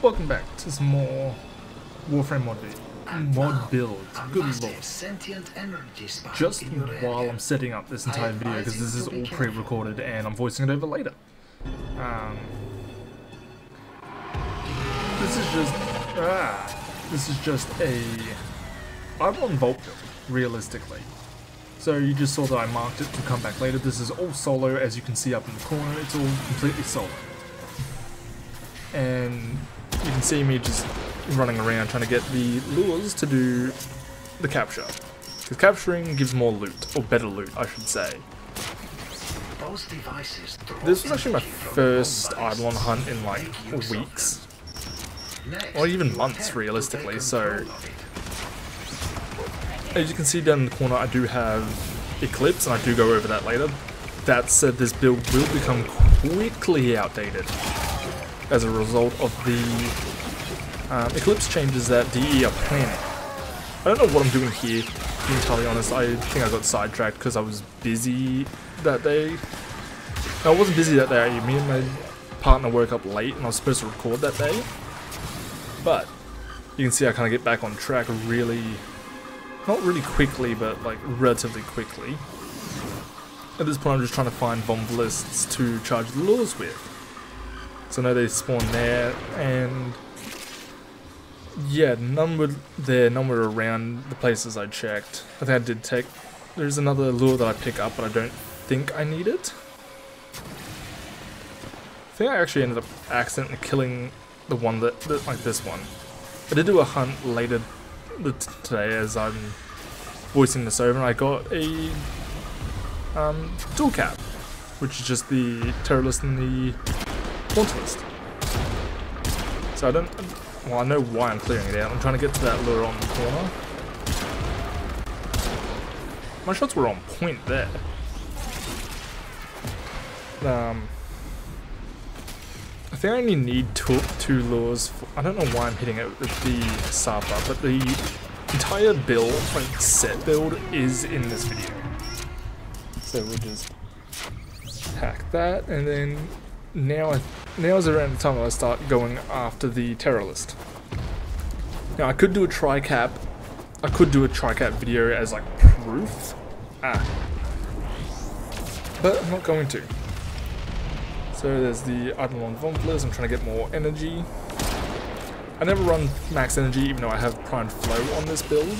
Welcome back to some more Warframe mod build. Good lord. Just while I'm setting up this entire video, because this is all pre-recorded and I'm voicing it over later. This is just a... I'm on Volt build, realistically. So you just saw that I marked it to come back later. This is all solo, as you can see up in the corner. It's all completely solo. And you can see me just running around trying to get the lures to do the capture. Because capturing gives more loot, or better loot, I should say. This was actually my first Eidolon hunt in like weeks. Or even months, realistically, so... As you can see down in the corner, I do have Eclipse, and I do go over that later. That said, this build will become quickly outdated as a result of the Eclipse changes that DE are planning. I don't know what I'm doing here, to be entirely honest. I think I got sidetracked because I was busy that day. No, I wasn't busy that day. Me and my partner woke up late and I was supposed to record that day. But you can see I kind of get back on track really, not really quickly, but like relatively quickly. At this point I'm just trying to find Vomvalysts to charge the lures with. So I know they spawn there, and yeah, none were there, none were around the places I checked. I think I did take, there's another lure that I pick up, but I don't think I need it. I think I actually ended up accidentally killing the one that like this one. I did do a hunt later today as I'm voicing this over, and I got a dual cap, which is just the Teralyst and the... So I don't, well, I know why I'm clearing it out. I'm trying to get to that lure on the corner. My shots were on point there. I think I only need two lures for, I don't know why I'm hitting it with the Sarpa, but the entire build, like set build, is in this video. So we'll just hack that, and then Now's around the time that I start going after the Teralyst. Now I could do a tri-cap. I could do a tri-cap video as like proof. But I'm not going to. So there's the Eidolon Vomvalysts. I'm trying to get more energy. I never run max energy even though I have Prime Flow on this build.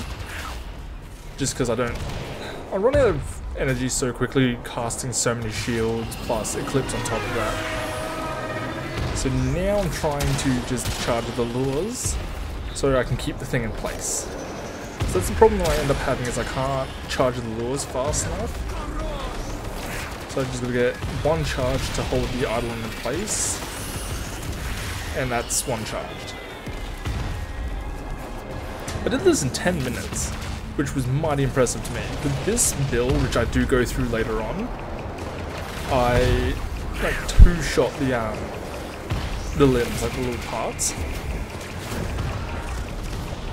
Just because I run out of energy so quickly, casting so many shields, plus Eclipse on top of that. So now I'm trying to just charge the lures so I can keep the thing in place. So that's the problem that I end up having, is I can't charge the lures fast enough. So I'm just going to get one charge to hold the Eidolon in place. And that's one charged. I did this in 10 minutes. Which was mighty impressive to me. With this build, which I do go through later on, I like two-shot the limbs, like the little parts.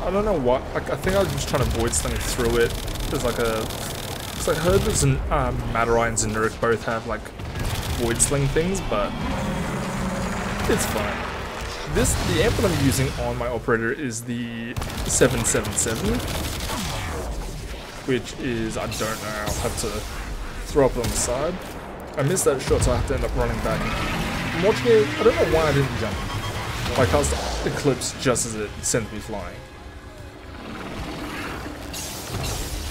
I don't know what. Like, I think I was just trying to void something through it. There's like a, because I heard there's an Madurai and Zenuric both have like void sling things, but it's fine. This, the amp that I'm using on my operator is the 777. Which is, I don't know, I'll have to throw up on the side. I missed that shot, so I have to end up running back. I'm watching it, I don't know why I didn't jump. I cast Eclipse just as it sent me flying.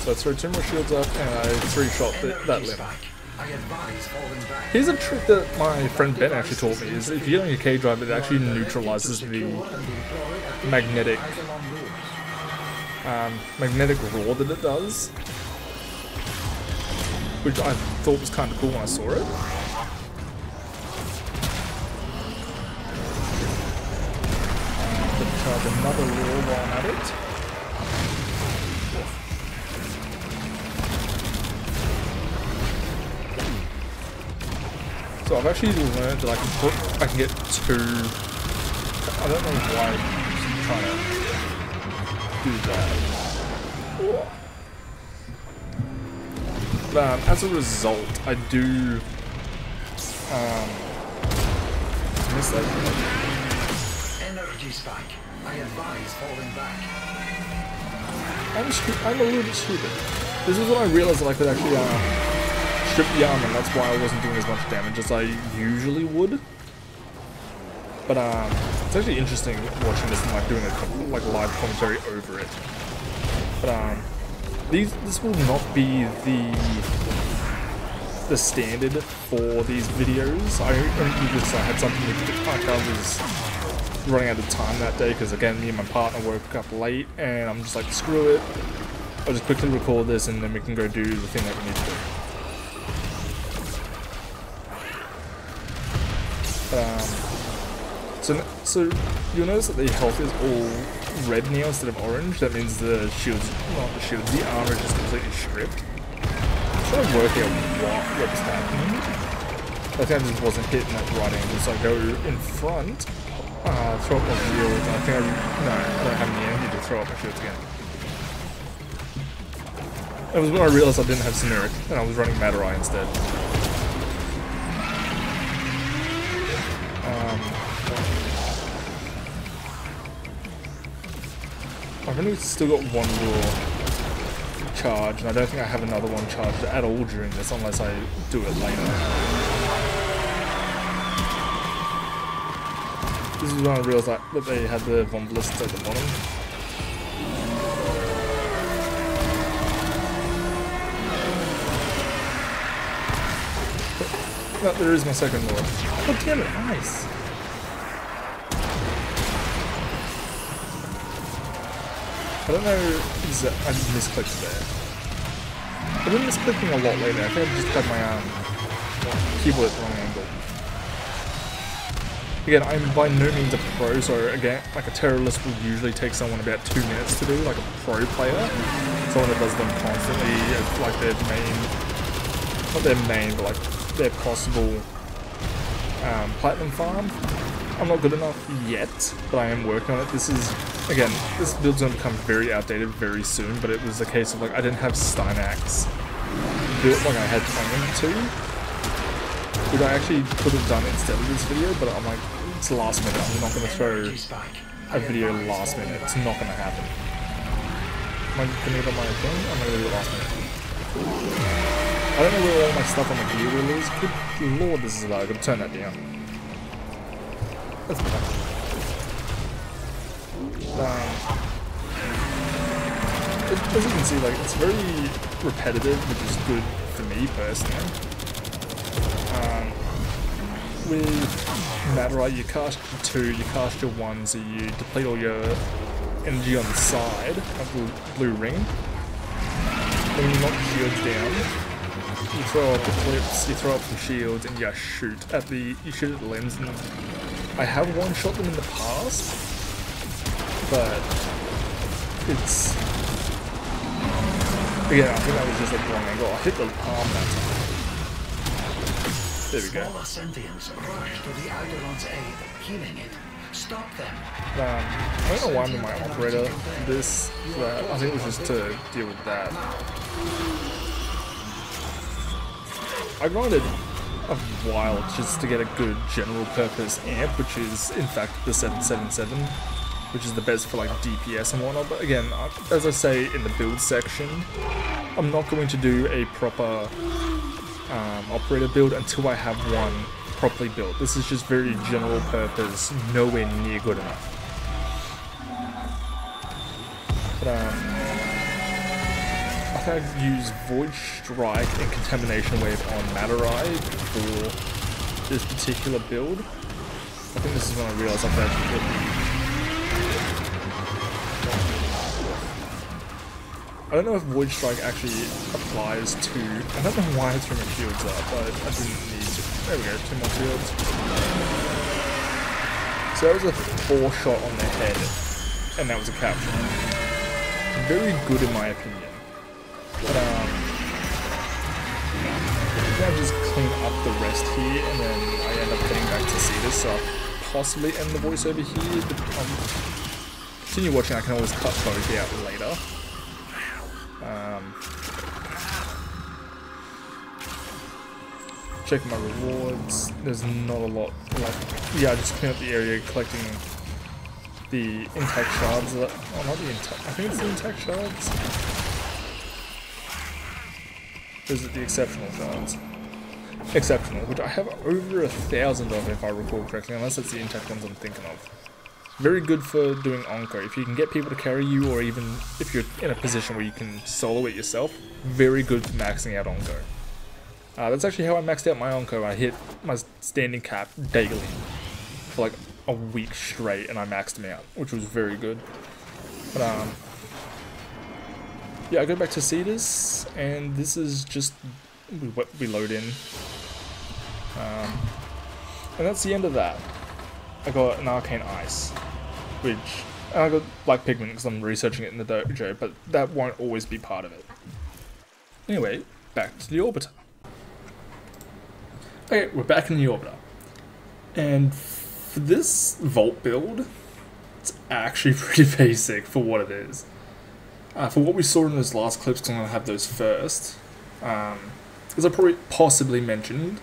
So I throw two more shields up and I three-shot that limb. Here's a trick that my friend Ben actually taught me, is if you're doing a K-drive, it actually neutralizes the magnetic roar that it does, which I thought was kind of cool when I saw it. Gonna charge another roar while I'm at it. So I've actually learned that I can get two. I don't know why I'm trying to do that. As a result, I do miss that. energy's back. I advise falling back. I'm a little bit stupid. This is when I realized that I could actually strip the armor, and that's why I wasn't doing as much damage as I usually would. But it's actually interesting watching this and like doing a live commentary over it. But this will not be the standard for these videos. I only do this. I had something to do. I was running out of time that day because again, me and my partner woke up late, and I'm just like, screw it. I'll just quickly record this, and then we can go do the thing that we need to do. So you'll notice that the health is all red now instead of orange. That means the shield's, not the shield, the armor is just completely stripped. I'm trying to work out what was happening. I think I just wasn't hitting that right angle, so I go in front, throw up my shield, and I think I don't have any energy to throw up my shields again. It was when I realized I didn't have Cenuric, and I was running Madurai instead. I've only still got one more charge, and I don't think I have another one charged at all during this, unless I do it later. This is when I realised that they had the Vomvalysts at the bottom. No, there is my second Lord. Oh damn it, nice! I don't know, is that I just misclicked there. I've been misclicking a lot lately. I think I've just got my keyboard at the wrong angle. Again, I'm by no means a pro, so again, like a Teralyst will usually take someone about 2 minutes to do, like a pro player. Someone that does them constantly as like their main, not their main, but like their possible platinum farm. I'm not good enough yet, but I am working on it. This is, again, this build's going to become very outdated very soon, but it was a case of, like, I didn't have Starnex built like I had planned to, which I actually could have done instead of this video, but I'm like, it's last minute, I'm not going to throw a video last minute, it's not going to happen. Am I going to do my thing? I'm going to do it last minute. I don't know where all my stuff on the gear wheel is. Good lord, this is loud. I'm going to turn that down. That's bad. As you can see, like, it's very repetitive, which is good for me personally. With Madurai, you cast your 2, you cast your 1, so you deplete all your energy on the side of the blue ring. When you knock shields down, you throw up Eclipse, you throw up the shields, and you shoot at the lens. And I have one-shot them in the past, but it's... Yeah, I think that was just a wrong angle. I hit the palm that time. There we go. I don't know why I'm in my operator. This, but I think it was just to deal with that. I grinded a while just to get a good general purpose amp, which is in fact the 777, which is the best for like DPS and whatnot. But again, as I say in the build section, I'm not going to do a proper operator build until I have one properly built. This is just very general purpose, nowhere near good enough. But, I've used Void Strike and Contamination Wave on Madurai for this particular build. I think this is when I realised I've actually hit the... I don't know if Void Strike actually applies to... I don't know why I threw my shields up, but I didn't need to. There we go, 2 more shields. So that was a 4-shot on their head, and that was a capture. Very good in my opinion. But, I just clean up the rest here, and then I end up heading back to see this, so I'll possibly end the voiceover here, but continue watching, I can always cut those out later. Check my rewards, there's not a lot, like, yeah, I just clean up the area, collecting the intact shards. That, oh, not the intact. I think it's the intact shards. Or is it the exceptional shards? Exceptional, which I have over 1,000 of, if I recall correctly, unless it's the intact ones I'm thinking of. Very good for doing Onko. If you can get people to carry you, or even if you're in a position where you can solo it yourself, very good for maxing out Onko. That's actually how I maxed out my Onko. I hit my standing cap daily for like a week straight, and I maxed him out, which was very good. But yeah, I go back to Cedars, and this is just what we load in. And that's the end of that. I got an Arcane Ice, which, and I got Black Pigment because I'm researching it in the dojo, but that won't always be part of it. Anyway, back to the Orbiter. Okay, we're back in the Orbiter. And for this Volt build, it's actually pretty basic for what it is. For what we saw in those last clips, because I'm going to have those first, as I probably possibly mentioned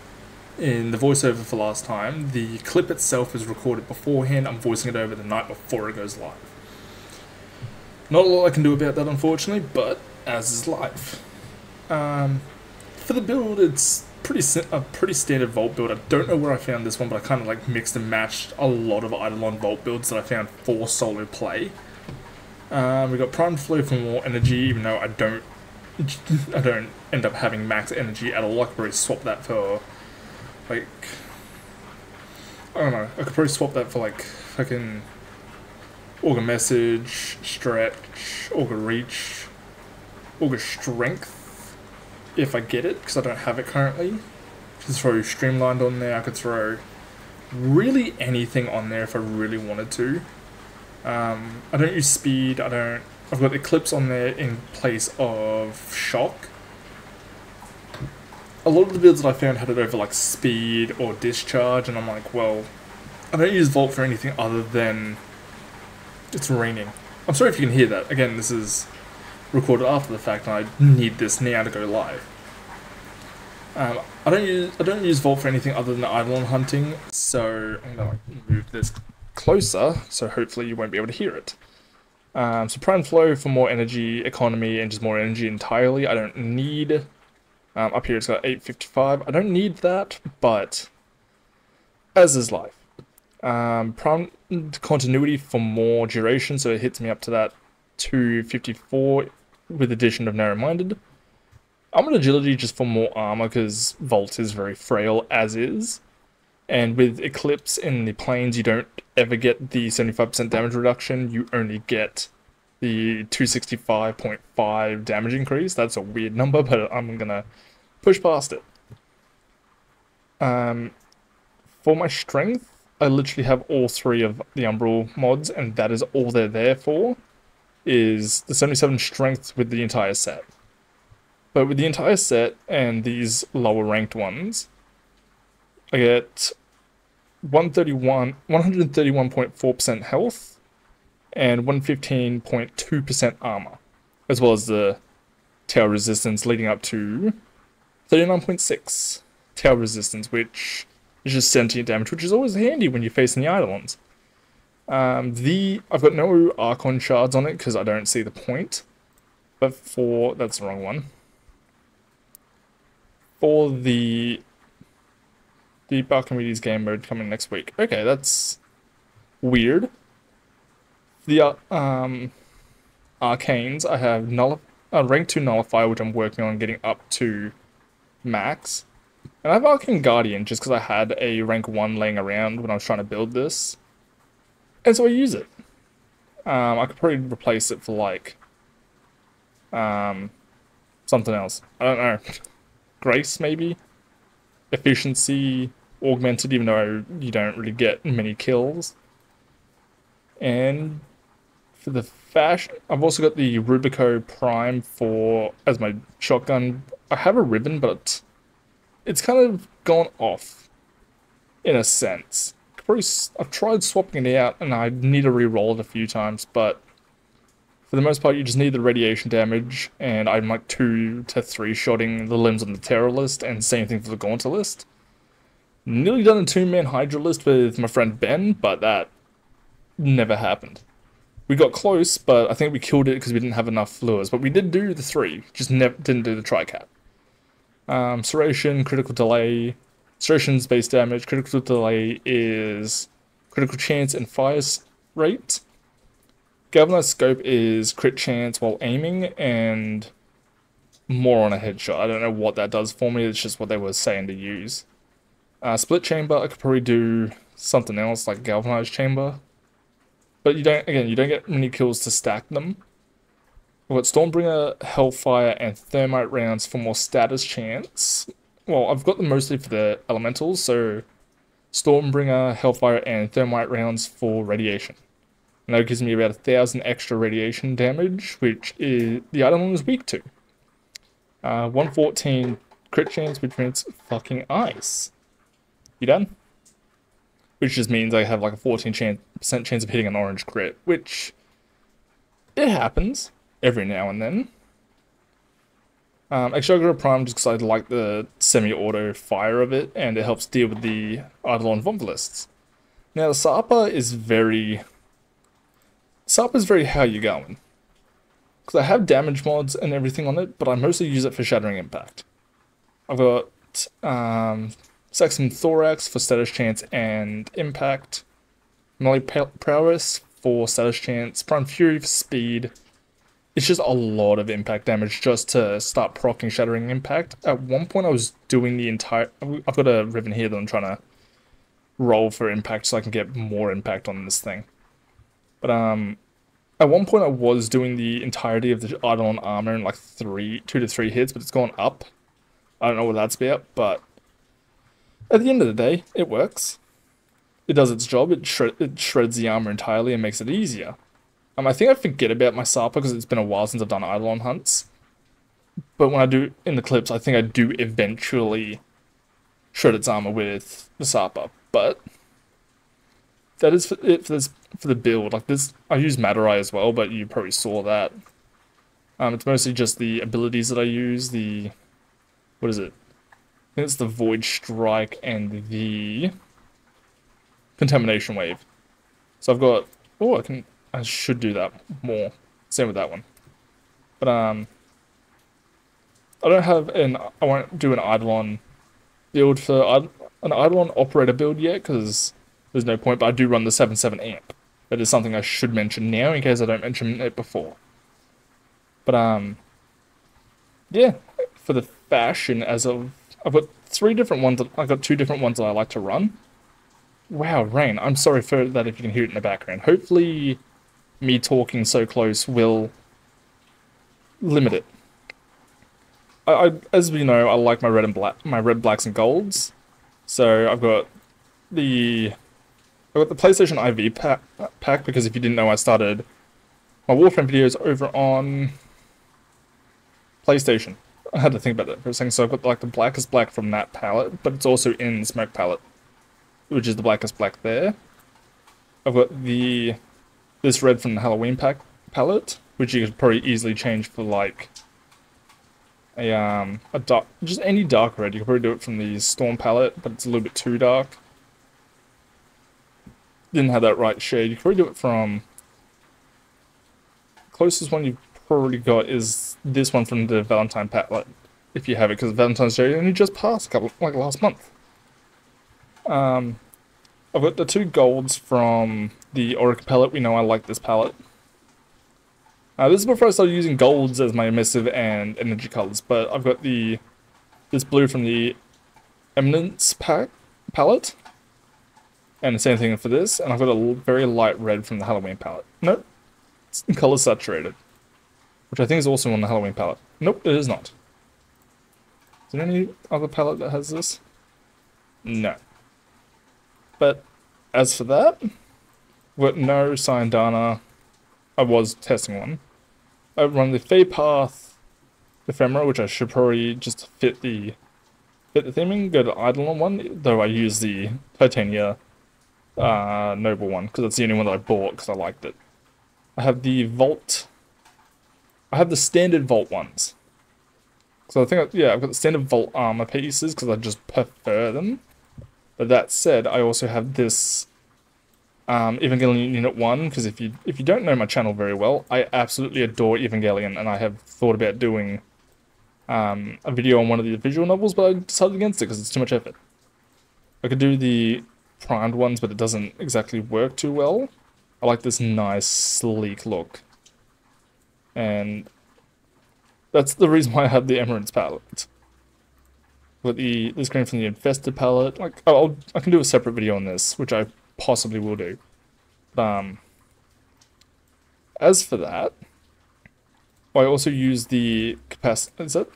in the voiceover for last time, the clip itself is recorded beforehand. I'm voicing it over the night before it goes live. Not a lot I can do about that, unfortunately, but as is life. For the build, it's a pretty standard Volt build. I don't know where I found this one, but I kind of like mixed and matched a lot of Eidolon Volt builds that I found for solo play. We got Prime Flow for more energy, even though I don't end up having max energy at all. I could probably swap that for, like, I don't know, I could probably swap that for, like, fucking Augur Message, Stretch, Augur Reach, Augur Strength, if I get it, because I don't have it currently. I could throw Streamlined on there, I could throw really anything on there if I really wanted to. I don't use Speed, I've got Eclipse on there in place of Shock. A lot of the builds that I found had it over like Speed or Discharge, and I'm like, well, I don't use Volt for anything other than it's raining. I'm sorry if you can hear that. Again, this is recorded after the fact, and I need this now to go live. I don't use Volt for anything other than Eidolon hunting, so I'm gonna like move this closer, so hopefully you won't be able to hear it. So Prime Flow for more energy economy and just more energy entirely. I don't need. Up here it's got 855. I don't need that, but as is life. Prime Continuity for more duration, so it hits me up to that 254 with addition of Narrow-minded. I'm on Agility just for more armor because Volt is very frail as is. And with Eclipse in the planes, you don't ever get the 75% damage reduction. You only get the 265.5 damage increase. That's a weird number, but I'm going to push past it. For my strength, I literally have all three of the Umbral mods, and that is all they're there for, is the 77 strength with the entire set. But with the entire set and these lower ranked ones, I get 131.4% health and 115.2% armor, as well as the tail resistance leading up to 39.6 tail resistance, which is just sentient damage, which is always handy when you're facing the Eidolons. I've got no Archon shards on it because I don't see the point. But for that's the wrong one. For the Archimedes game mode coming next week. Okay, that's weird. The Arcanes, I have rank 2 Nullifier, which I'm working on getting up to max. And I have Arcane Guardian, just because I had a rank 1 laying around when I was trying to build this. And so I use it. I could probably replace it for, like, something else. I don't know. Grace, maybe? Efficiency, Augmented, even though you don't really get many kills. And for the fashion, I've also got the Rubico Prime for as my shotgun. I have a ribbon, but it's kind of gone off in a sense. I've tried swapping it out, and I need to re-roll it a few times, but for the most part, you just need the radiation damage, and I'm like 2 to 3-shotting the limbs on the Teralyst, and same thing for the Gauntlet list. Nearly done a 2-man Hydra list with my friend Ben, but that never happened. We got close, but I think we killed it because we didn't have enough lures. But we did do the three, just never didn't do the tri-cap. Serration, critical delay. Seration's base damage. Critical delay is critical chance and fire rate. Galvanized scope is crit chance while aiming and more on a headshot. I don't know what that does for me. It's just what they were saying to use. Split chamber, I could probably do something else like galvanized chamber. But you don't, again, you don't get many kills to stack them. We've got Stormbringer, Hellfire, and Thermite rounds for more status chance. Well, I've got them mostly for the elementals, so Stormbringer, Hellfire, and Thermite rounds for radiation. And that gives me about 1,000 extra radiation damage, which is the Eidolon is weak to. 114 crit chance, which means fucking ice. You done? Which just means I have like a 14% chance of hitting an orange crit, which it happens every now and then. Actually, I got a Prime just because I like the semi-auto fire of it, and it helps deal with the Eidolon Vomvalysts. Now, the Sarpa is very... Sarpa's very how you going. Because I have damage mods and everything on it, but I mostly use it for Shattering Impact. I've got Saxon Thorax for status chance and impact. Molly Prowess for status chance. Prime Fury for speed. It's just a lot of impact damage just to start proccing Shattering Impact. At one point I was doing the entire... I've got a ribbon here that I'm trying to roll for impact so I can get more impact on this thing. But at one point I was doing the entirety of the Eidolon armor in like 2 to 3 hits, but it's gone up. I don't know what that's about, but at the end of the day, it works. It does its job, it shreds the armor entirely and makes it easier. I think I forget about my Sarpa because it's been a while since I've done Eidolon hunts. But when I do in the clips, I think I do eventually shred its armor with the Sarpa, but... That is for the build. Like this, I use Madurai as well, but you probably saw that. It's mostly just the abilities that I use. The what is it? I think it's the Void Strike and the Contamination Wave. So I've got I should do that more. Same with that one, but I won't do an Eidolon build for an Eidolon operator build yet because. There's no point, but I do run the 7/7 amp. That is something I should mention now in case I don't mention it before. But, yeah, for the fashion, I've got 3 different ones, I've got 2 different ones that I like to run. Wow, rain, I'm sorry for that if you can hear it in the background. Hopefully, me talking so close will limit it. As we know, I like my red, blacks, and golds. So, I've got the PlayStation IV pack because if you didn't know, I started my Warframe videos over on PlayStation. I had to think about that for a second. So I've got like the blackest black from that palette, but it's also in the smoke palette, which is the blackest black there. I've got this red from the Halloween palette, which you could probably easily change for like a dark, just any dark red. You could probably do it from the Storm palette, but it's a little bit too dark. Didn't have that right shade. You can probably do it from... Closest one you've probably got is this one from the Valentine palette, if you have it, because Valentine's Day only just passed, like last month. I've got the 2 golds from the Oric palette. We know I like this palette. This is before I started using golds as my emissive and energy colors, but I've got this blue from the Eminence palette. And the same thing for this, and I've got a very light red from the Halloween palette. Nope, it's color saturated, which I think is also on the Halloween palette. Nope, it is not. Is there any other palette that has this? No. But as for that, with no Cyandana, I was testing one. I run the Fey Path Ephemera, which I should probably just fit the theming. Go to Eidolon one, though I use the Titania. Noble one, because that's the only one that I bought because I liked it. I have the Volt. I have the standard Volt ones. So I think, I've got the standard Volt armor pieces because I just prefer them. But that said, I also have this Evangelion Unit 1, because if you don't know my channel very well, I absolutely adore Evangelion, and I have thought about doing a video on one of the visual novels, but I decided against it because it's too much effort. I could do the primed ones, but it doesn't exactly work too well. I like this nice, sleek look. And that's the reason why I had the Emerald's palette. With the green from the Infested palette, like, oh, I can do a separate video on this, which I possibly will do. As for that, I also use the capacity. Is it?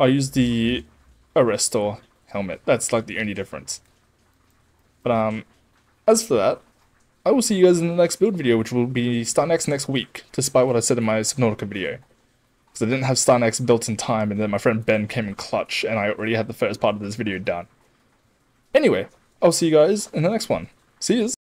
I use the Arrestor helmet. That's like the only difference. But as for that, I will see you guys in the next build video, which will be Starnex next week, despite what I said in my Subnautica video. Because I didn't have Starnex built in time, and then my friend Ben came in clutch, and I already had the first part of this video done. Anyway, I'll see you guys in the next one. See yous!